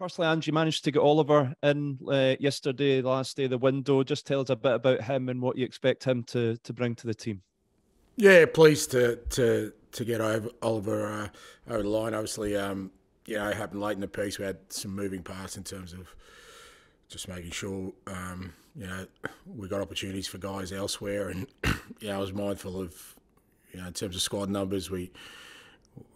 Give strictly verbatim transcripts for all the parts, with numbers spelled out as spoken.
Firstly, Ange, you managed to get Oliver in uh, yesterday, last day of the window. Just tell us a bit about him and what you expect him to to bring to the team. Yeah, pleased to to to get over Oliver uh, over the line. Obviously, um, you know, it happened late in the piece. We had some moving parts in terms of just making sure um, you know, we got opportunities for guys elsewhere, and you know, I was mindful of, you know, in terms of squad numbers, we,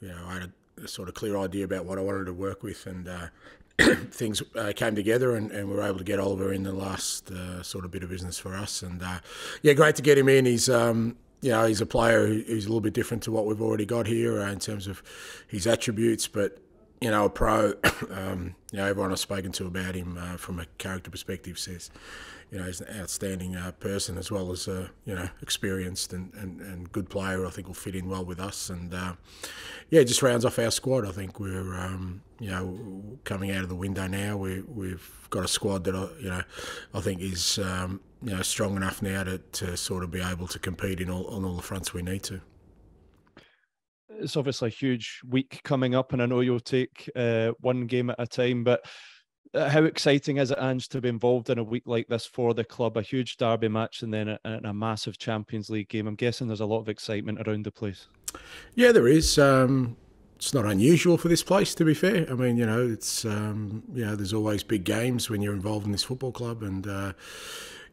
you know, I had a, a sort of clear idea about what I wanted to work with, and uh, things uh, came together, and, and we were able to get Oliver in the last uh, sort of bit of business for us. And uh, yeah, great to get him in. He's um, you know, he's a player who's a little bit different to what we've already got here uh, in terms of his attributes, but you know, a pro. Um, you know, everyone I've spoken to about him uh, from a character perspective says, you know, he's an outstanding uh, person as well as uh, you know, experienced and, and, and good player. I think will fit in well with us, and uh, yeah, just rounds off our squad. I think we're um, you know, coming out of the window now. We, we've got a squad that I, you know, I think is um, you know, strong enough now to, to sort of be able to compete in all, on all the fronts we need to. It's obviously a huge week coming up, and I know you'll take uh, one game at a time, but how exciting is it, Ange, to be involved in a week like this for the club? A huge derby match and then a, a massive Champions League game. I'm guessing there's a lot of excitement around the place. Yeah, there is. Um, it's not unusual for this place, to be fair. I mean, you know, it's um, you know, there's always big games when you're involved in this football club, and uh,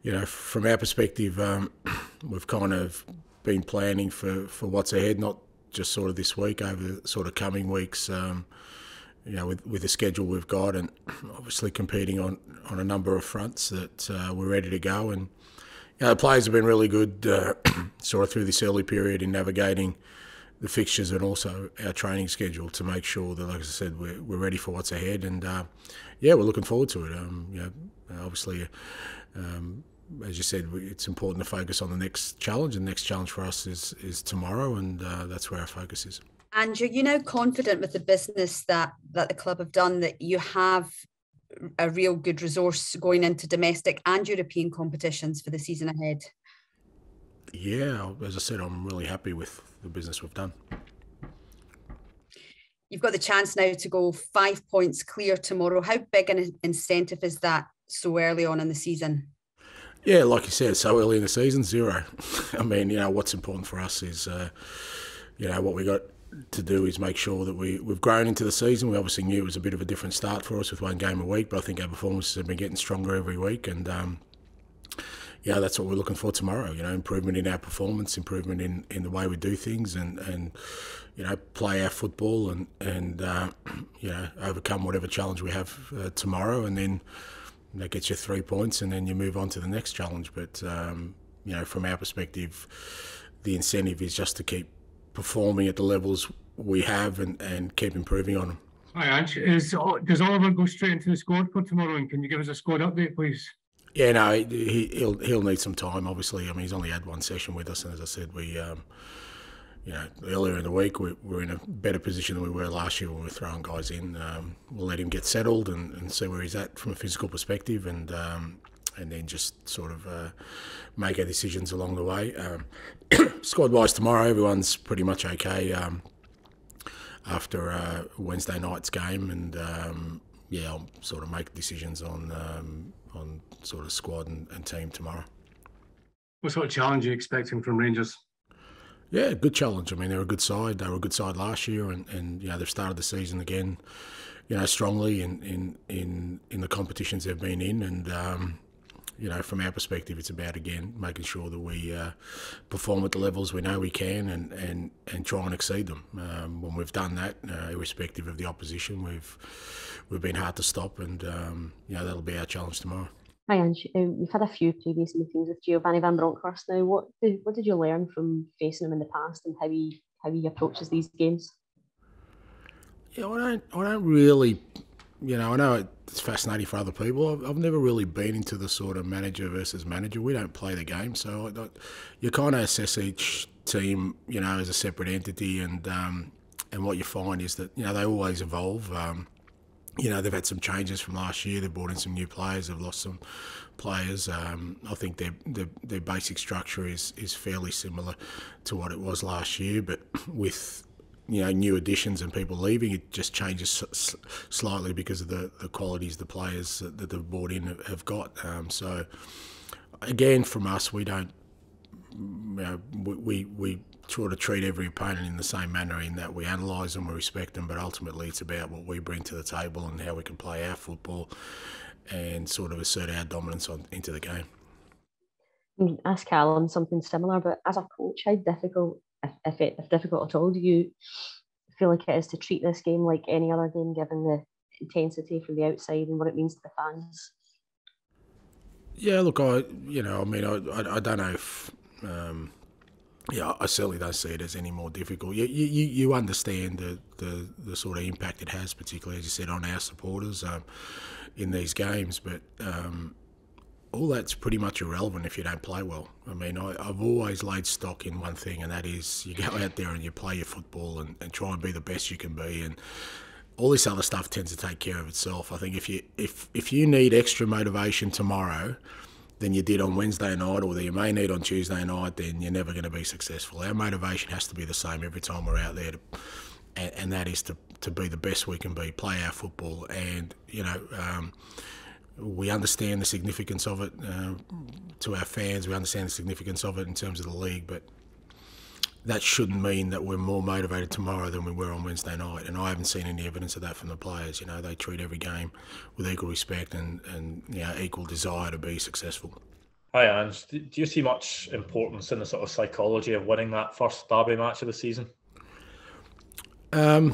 you know, from our perspective, um, we've kind of been planning for for what's ahead, not just sort of this week, over the sort of coming weeks, um, you know, with, with the schedule we've got, and obviously competing on, on a number of fronts, that uh, we're ready to go. And you know, the players have been really good uh, sort of through this early period in navigating the fixtures and also our training schedule to make sure that, like I said, we're, we're ready for what's ahead. And uh, yeah, we're looking forward to it. Um, you know, obviously, um, as you said, it's important to focus on the next challenge, and the next challenge for us is is tomorrow, and uh, that's where our focus is. And you're, you know, confident with the business that that the club have done, that you have a real good resource going into domestic and European competitions for the season ahead? Yeah, as I said, I'm really happy with the business we've done. You've got the chance now to go five points clear tomorrow. How big an incentive is that so early on in the season? Yeah, like you said, so early in the season, zero. I mean, you know, what's important for us is, uh, you know, what we got to do is make sure that we, we've grown into the season. We obviously knew it was a bit of a different start for us with one game a week, but I think our performances have been getting stronger every week. And, um, yeah, that's what we're looking for tomorrow, you know, improvement in our performance, improvement in, in the way we do things, and, and you know, play our football, and, and uh, you know, overcome whatever challenge we have uh, tomorrow. And then that gets you three points, and then you move on to the next challenge. But um, you know, from our perspective, the incentive is just to keep performing at the levels we have, and, and keep improving on them. Hi, Ange. Is, does Oliver go straight into the squad for tomorrow? And can you give us a squad update, please? Yeah, no, he, he'll he'll need some time. Obviously, I mean, he's only had one session with us, and as I said, we. Um, You know, earlier in the week, we were in a better position than we were last year when we were throwing guys in. Um, we'll let him get settled and, and see where he's at from a physical perspective, and um, and then just sort of uh, make our decisions along the way. Um, Squad-wise, tomorrow, everyone's pretty much okay um, after uh, Wednesday night's game, and um, yeah, I'll sort of make decisions on um, on sort of squad and, and team tomorrow. What sort of challenge are you expecting from Rangers? Yeah, good challenge. I mean, they're a good side. They were a good side last year, and, and you know, they've started the season again, you know, strongly in in, in, in the competitions they've been in. And um, you know, from our perspective, it's about again making sure that we uh, perform at the levels we know we can, and and, and try and exceed them. Um, when we've done that, uh, irrespective of the opposition, we've we've been hard to stop, and um, you know, that'll be our challenge tomorrow. Hi, Ange. Um, you've had a few previous meetings with Giovanni van Bronckhorst now. What did, what did you learn from facing him in the past, and how he how he approaches these games? Yeah, I don't I don't really, you know, I know it's fascinating for other people. I've, I've never really been into the sort of manager versus manager. We don't play the game, so I, I, you kind of assess each team, you know, as a separate entity, and um, and what you find is that, you know, they always evolve. Um, You know, they've had some changes from last year. They've brought in some new players. They've lost some players. Um, I think their, their their basic structure is is fairly similar to what it was last year, but with you know, new additions and people leaving, it just changes s slightly because of the, the qualities the players that they've brought in have got. Um, so, again, from us, we don't, you know, we, we, we sort of treat every opponent in the same manner in that we analyse them, we respect them, but ultimately it's about what we bring to the table and how we can play our football and sort of assert our dominance on, into the game. I mean, ask Callum something similar, but as a coach, how difficult, if, if, it, if difficult at all, do you feel like it is to treat this game like any other game, given the intensity from the outside and what it means to the fans? Yeah, look, I, you know, I mean, I, I, I don't know if, um, yeah, I certainly don't see it as any more difficult. You, you, you understand the, the, the sort of impact it has, particularly, as you said, on our supporters um, in these games, but, um, all that's pretty much irrelevant if you don't play well. I mean, I, I've always laid stock in one thing, and that is you go out there and you play your football and, and try and be the best you can be, and all this other stuff tends to take care of itself. I think if you if if you need extra motivation tomorrow than you did on Wednesday night, or that you may need on Tuesday night, then you're never going to be successful. Our motivation has to be the same every time we're out there, to, and, and that is to to be the best we can be, play our football, and you know. Um, We understand the significance of it uh, to our fans. We understand the significance of it in terms of the league, but that shouldn't mean that we're more motivated tomorrow than we were on Wednesday night. And I haven't seen any evidence of that from the players. You know, they treat every game with equal respect and, and you know, equal desire to be successful. Hi, Ange. Do you see much importance in the sort of psychology of winning that first derby match of the season? Um.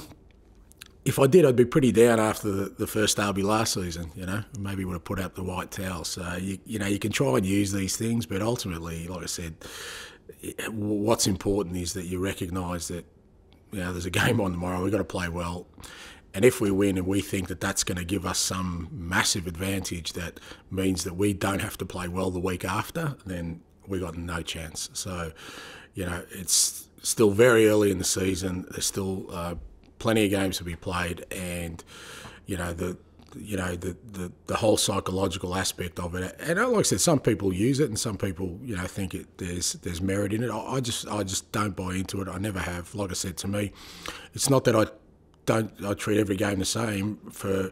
If I did, I'd be pretty down after the, the first derby last season, you know. Maybe would have put out the white towel. So, you, you know, you can try and use these things, but ultimately, like I said, what's important is that you recognise that, you know, there's a game on tomorrow, we've got to play well. And if we win and we think that that's going to give us some massive advantage that means that we don't have to play well the week after, then we've got no chance. So, you know, it's still very early in the season. There's still... Uh, plenty of games to be played, and you know the you know the, the the whole psychological aspect of it. And like I said, some people use it, and some people you know think it there's there's merit in it. I, I just I just don't buy into it. I never have. Like I said, to me, it's not that I don't I treat every game the same for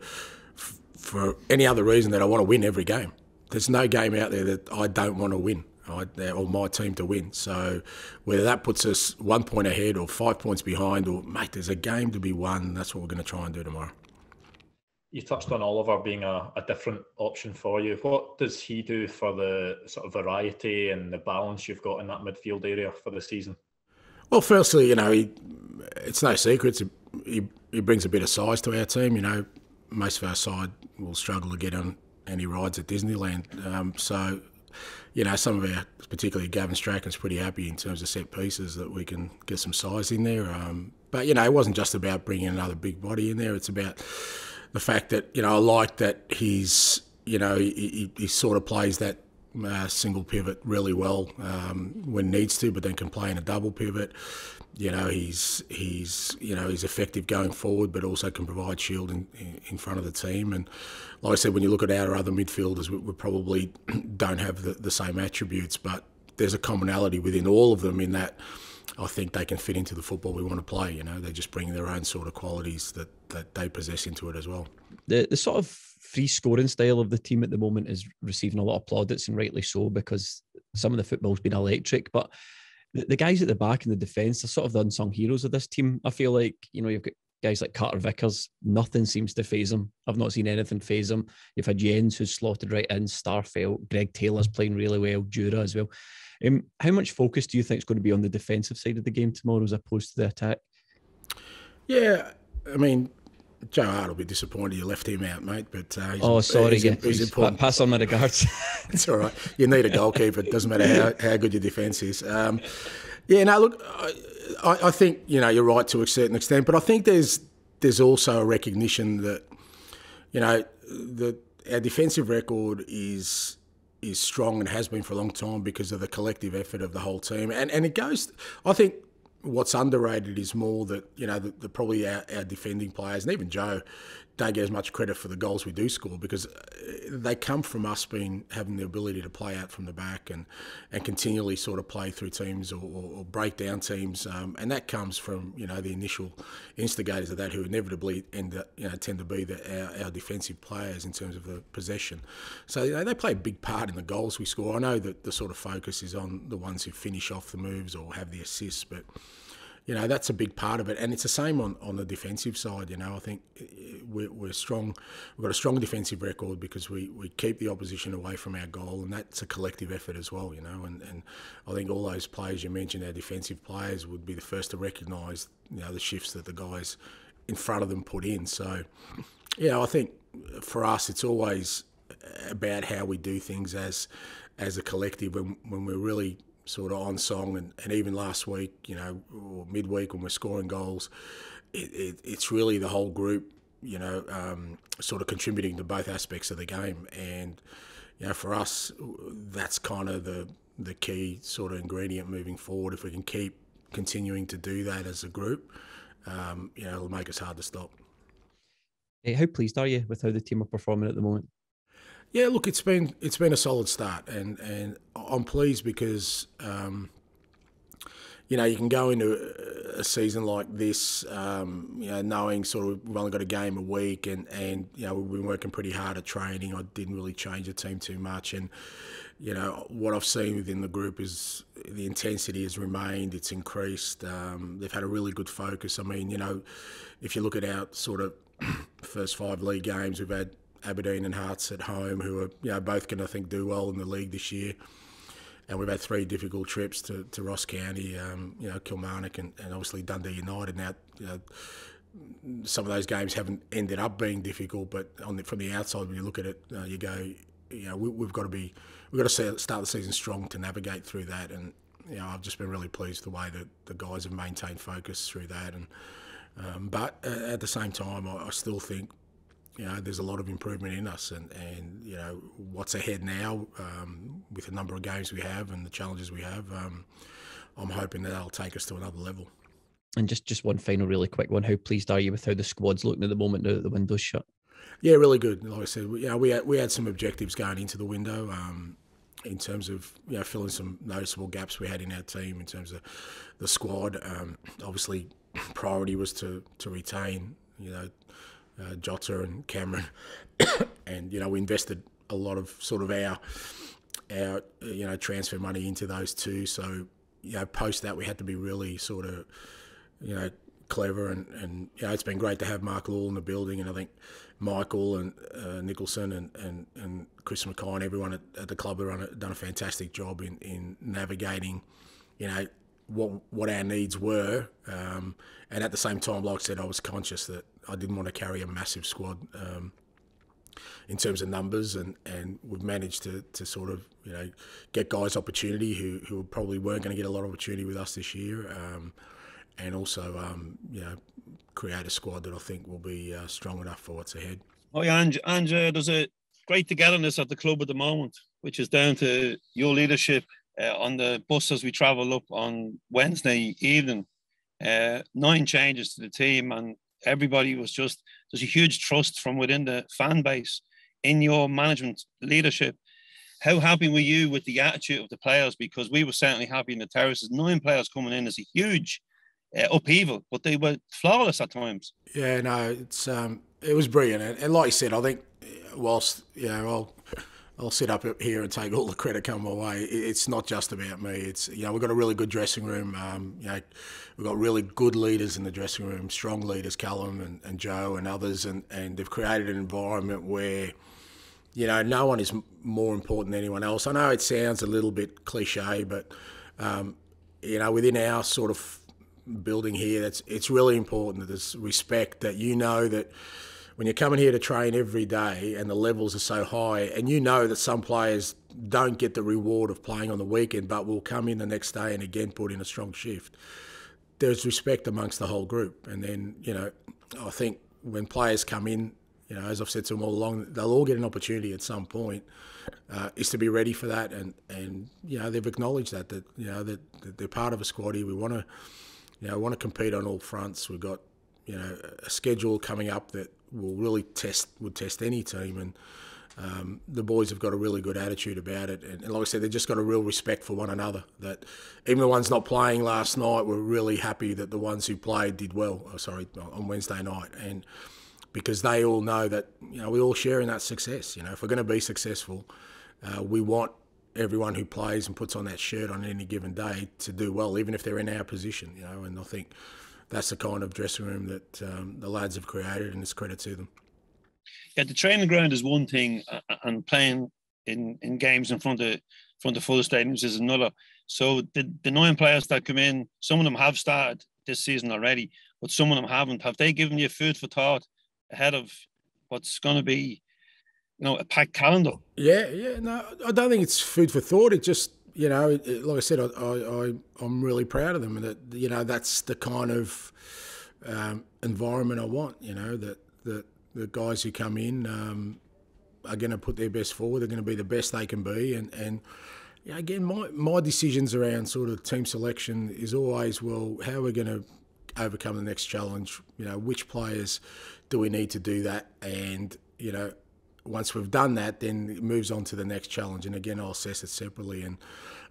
for any other reason that I want to win every game. There's no game out there that I don't want to win. Or my team to win. So whether that puts us one point ahead or five points behind, or mate, there's a game to be won. That's what we're going to try and do tomorrow. You touched on Oliver being a, a different option for you. What does he do for the sort of variety and the balance you've got in that midfield area for the season? Well, firstly, you know, he, it's no secret he, he brings a bit of size to our team. You know, most of our side will struggle to get on any rides at Disneyland. Um, so. You know, some of our, particularly Gavin Strachan's pretty happy in terms of set pieces that we can get some size in there. Um, but, you know, it wasn't just about bringing another big body in there. It's about the fact that, you know, I like that he's, you know, he, he sort of plays that uh, single pivot really well um, when needs to, but then can play in a double pivot. You know, he's, he's you know, he's effective going forward, but also can provide shield in, in front of the team. And like I said, when you look at our other midfielders, we, we probably don't have the, the same attributes, but there's a commonality within all of them in that I think they can fit into the football we want to play. You know, they just bring their own sort of qualities that, that they possess into it as well. The, the sort of free scoring style of the team at the moment is receiving a lot of plaudits, and rightly so, because some of the football's been electric, but... The guys at the back in the defence are sort of the unsung heroes of this team. I feel like, you know, you've got guys like Carter Vickers. Nothing seems to phase him. I've not seen anything phase him. You've had Jens, who's slotted right in, Starfield, Greg Taylor's playing really well, Jota as well. Um, how much focus do you think is going to be on the defensive side of the game tomorrow as opposed to the attack? Yeah, I mean... Joe Hart will be disappointed you left him out, mate. But uh, he's, oh, sorry, he's, he's, he's important. Pass on my regards. It's all right. You need a goalkeeper. It doesn't matter how, how good your defence is. Um, yeah, no, look, I, I think you know you're right to a certain extent, but I think there's there's also a recognition that you know that our defensive record is is strong and has been for a long time because of the collective effort of the whole team, and and it goes. I think what's underrated is more that, you know, the, the probably our, our defending players and even Joe don't get as much credit for the goals we do score, because they come from us being having the ability to play out from the back and and continually sort of play through teams or, or break down teams, um, and that comes from, you know, the initial instigators of that, who inevitably end up, you know, tend to be the, our, our defensive players in terms of the possession. So, you know, they play a big part in the goals we score. I know that the sort of focus is on the ones who finish off the moves or have the assists, but you know, that's a big part of it. And it's the same on, on the defensive side. You know, I think we're, we're strong. We've got a strong defensive record because we, we keep the opposition away from our goal, and that's a collective effort as well, you know. And, and I think all those players you mentioned, our defensive players, would be the first to recognise, you know, the shifts that the guys in front of them put in. So, you know, I think for us it's always about how we do things as, as a collective when, when we're really sort of on song, and, and even last week, you know, or midweek when we're scoring goals, it, it, it's really the whole group, you know, um, sort of contributing to both aspects of the game. And, you know, for us, that's kind of the, the key sort of ingredient moving forward. If we can keep continuing to do that as a group, um, you know, it'll make us hard to stop. Hey, how pleased are you with how the team are performing at the moment? Yeah, look, it's been it's been a solid start, and and I'm pleased because um, you know, you can go into a season like this, um, you know, knowing sort of we've only got a game a week, and and you know, we've been working pretty hard at training. I didn't really change the team too much, and you know, what I've seen within the group is the intensity has remained. It's increased. Um, they've had a really good focus. I mean, you know, if you look at our sort of first five league games, we've had Aberdeen and Hearts at home, who are, you know, both going to, I think, do well in the league this year. And we've had three difficult trips to, to Ross County, um, you know, Kilmarnock and, and obviously Dundee United. Now, you know, some of those games haven't ended up being difficult, but on the, from the outside, when you look at it, uh, you go, you know, we, we've got to be, we've got to start the season strong to navigate through that. And, you know, I've just been really pleased the way that the guys have maintained focus through that. And um, but at the same time, I, I still think, you know, there's a lot of improvement in us, and, and you know, what's ahead now, um, with the number of games we have and the challenges we have, um, I'm hoping that that'll take us to another level. And just, just one final really quick one. How pleased are you with how the squad's looking at the moment now that the window's shut? Yeah, really good. Like I said, you know, we had, we had some objectives going into the window, um, in terms of, you know, filling some noticeable gaps we had in our team in terms of the squad. Um, obviously, priority was to, to retain, you know, Uh, Jota and Cameron, and you know, we invested a lot of sort of our our you know, transfer money into those two. So, you know, post that we had to be really sort of, you know, clever, and and you know, it's been great to have Mark Law in the building, and I think Michael and uh, Nicholson and, and and Chris McCoy and everyone at, at the club have done a fantastic job in in navigating, you know, what what our needs were, um, and at the same time, like I said, I was conscious that I didn't want to carry a massive squad um, in terms of numbers, and, and we've managed to, to sort of, you know, get guys opportunity who, who probably weren't going to get a lot of opportunity with us this year, um, and also, um, you know, create a squad that I think will be uh, strong enough for what's ahead. Oh yeah, Ange, Ange, uh, there's a great togetherness at the club at the moment, which is down to your leadership. Uh, on the bus as we travel up on Wednesday evening, uh, nine changes to the team, and everybody was just, there's a huge trust from within the fan base in your management leadership. How happy were you with the attitude of the players? Because we were certainly happy in the terraces. Nine players coming in is a huge uh, upheaval, but they were flawless at times. Yeah, no, it's um, it was brilliant. And, and like you said, I think whilst, you know, I'll... I'll sit up here and take all the credit come my way. It's not just about me. It's, you know, we've got a really good dressing room. Um, you know, we've got really good leaders in the dressing room, strong leaders, Callum and, and Joe and others, and, and they've created an environment where, you know, no one is more important than anyone else. I know it sounds a little bit cliche, but, um, you know, within our sort of building here, that's, it's really important that there's respect, that you know that when you're coming here to train every day and the levels are so high, and you know that some players don't get the reward of playing on the weekend but will come in the next day and again put in a strong shift, there's respect amongst the whole group. And then, you know, I think when players come in, you know, as I've said to them all along, they'll all get an opportunity at some point, uh, is to be ready for that. And, and you know, they've acknowledged that, that, you know, that, that they're part of a squad here. We want to you know, want to compete on all fronts. We've got, you know, a schedule coming up that will really test would test any team, and um, the boys have got a really good attitude about it. And, and like I said, they've just got a real respect for one another. That even the ones not playing last night were really happy that the ones who played did well. Oh, sorry, on Wednesday night, and because they all know that, you know, we all share in that success. You know, if we're going to be successful, uh, we want everyone who plays and puts on that shirt on any given day to do well, even if they're in our position, you know. And I think that's the kind of dressing room that um, the lads have created, and it's credit to them. Yeah, the training ground is one thing, uh, and playing in, in games in front of front of full stadiums is another. So the, the nine players that come in, some of them have started this season already, but some of them haven't. Have they given you food for thought ahead of what's going to be, you know, a packed calendar? Yeah, yeah. No, I don't think it's food for thought. It just, you know, it, it, like I said, I, I, I, I'm really proud of them. And that, you know, that's the kind of um, environment I want, you know, that, that the guys who come in um, are going to put their best forward. They're going to be the best they can be. And, and you know, again, my, my decisions around sort of team selection is always, well, how are we going to overcome the next challenge? You know, which players do we need to do that? And, you know, once we've done that, then it moves on to the next challenge. And again, I'll assess it separately. And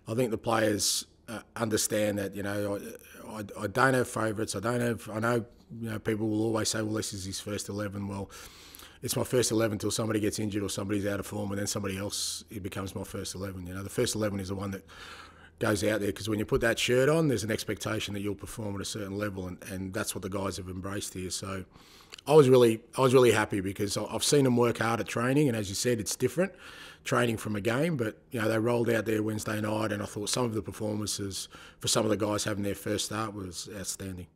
I think the players uh, understand that, you know, I, I, I don't have favourites. I don't have, I know, you know, people will always say, well, this is his first eleven. Well, it's my first eleven until somebody gets injured or somebody's out of form, and then somebody else, it becomes my first eleven. You know, the first eleven is the one that goes out there, because when you put that shirt on, there's an expectation that you'll perform at a certain level. And, and that's what the guys have embraced here. So I was really, I was really happy, because I've seen them work hard at training, and as you said, it's different training from a game. But you know, they rolled out there Wednesday night, and I thought some of the performances for some of the guys having their first start was outstanding.